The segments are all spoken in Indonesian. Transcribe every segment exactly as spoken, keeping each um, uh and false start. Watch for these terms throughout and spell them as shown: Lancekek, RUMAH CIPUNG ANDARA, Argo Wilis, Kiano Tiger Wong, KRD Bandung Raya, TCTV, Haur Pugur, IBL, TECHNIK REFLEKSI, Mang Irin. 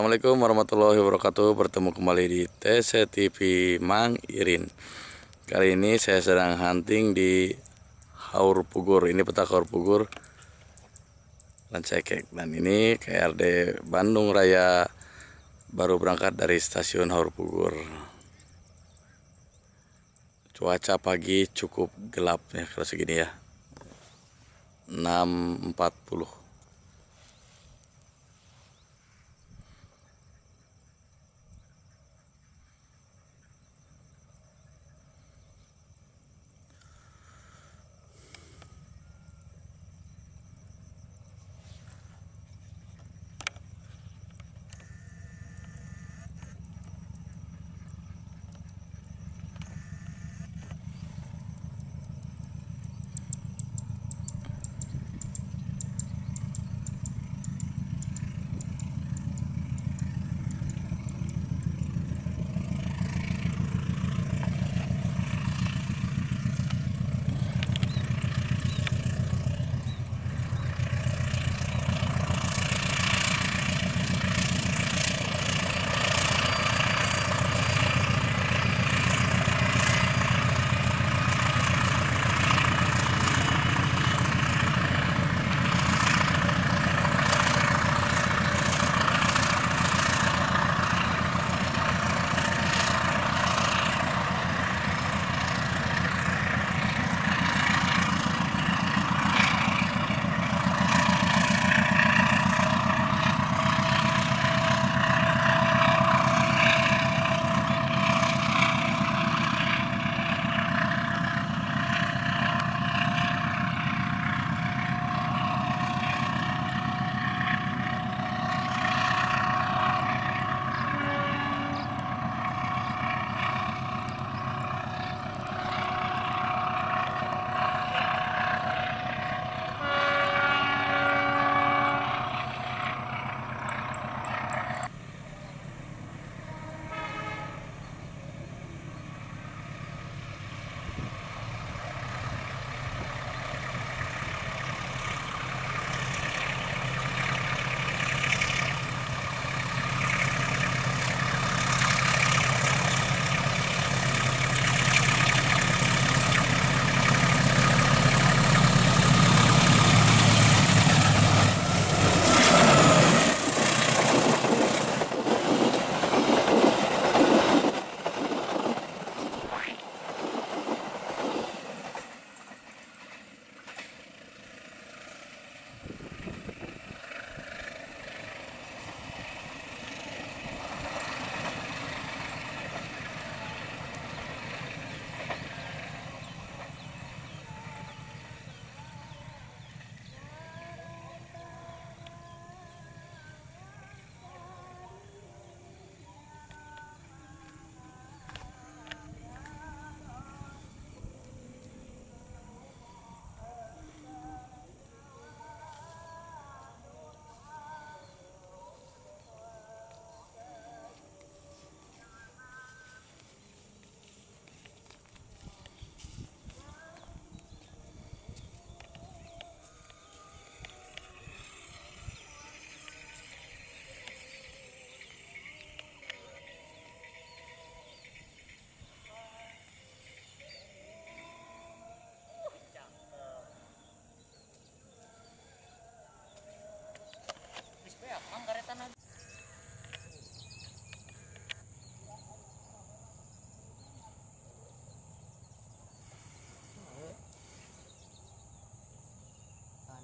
Assalamualaikum warahmatullahi wabarakatuh. Bertemu kembali di T C T V Mang Irin. Kali ini saya sedang hunting di Haur Pugur. Ini peta Haur Pugur Lancekek. Dan ini K R D Bandung Raya baru berangkat dari stasiun Haur Pugur. Cuaca pagi cukup gelap ya, kalau segini ya, enam empat puluh.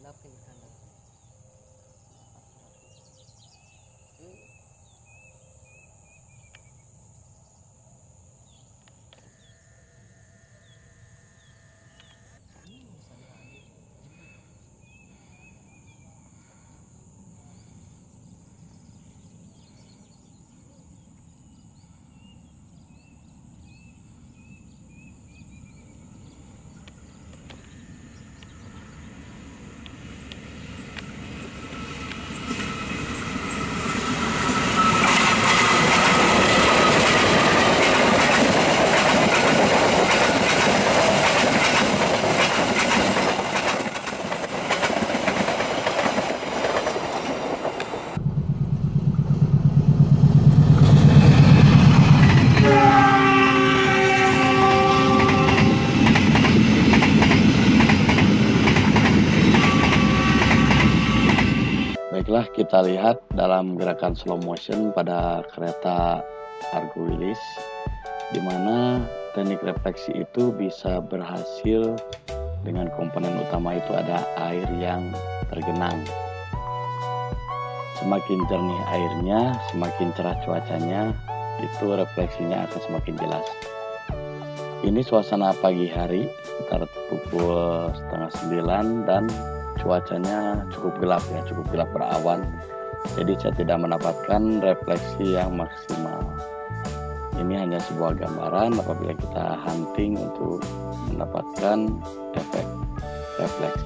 handapin handapin Baiklah, kita lihat dalam gerakan slow motion pada kereta Argo Wilis, di mana teknik refleksi itu bisa berhasil dengan komponen utama itu ada air yang tergenang. Semakin jernih airnya, semakin cerah cuacanya, itu refleksinya akan semakin jelas. Ini suasana pagi hari, sekitar pukul setengah sembilan dan cuacanya cukup gelap ya, cukup gelap berawan. Jadi saya tidak mendapatkan refleksi yang maksimal. Ini hanya sebuah gambaran apabila kita hunting untuk mendapatkan efek refleksi.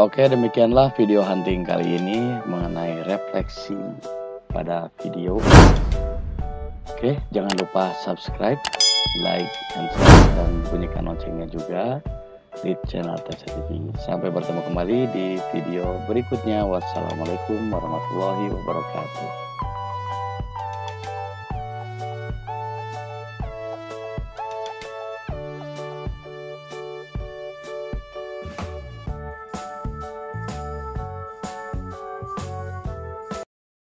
Oke, demikianlah video hunting kali ini mengenai refleksi pada video. Oke, jangan lupa subscribe, like, and share, dan bunyikan loncengnya juga di channel T C T V. Sampai bertemu kembali di video berikutnya. Wassalamualaikum warahmatullahi wabarakatuh.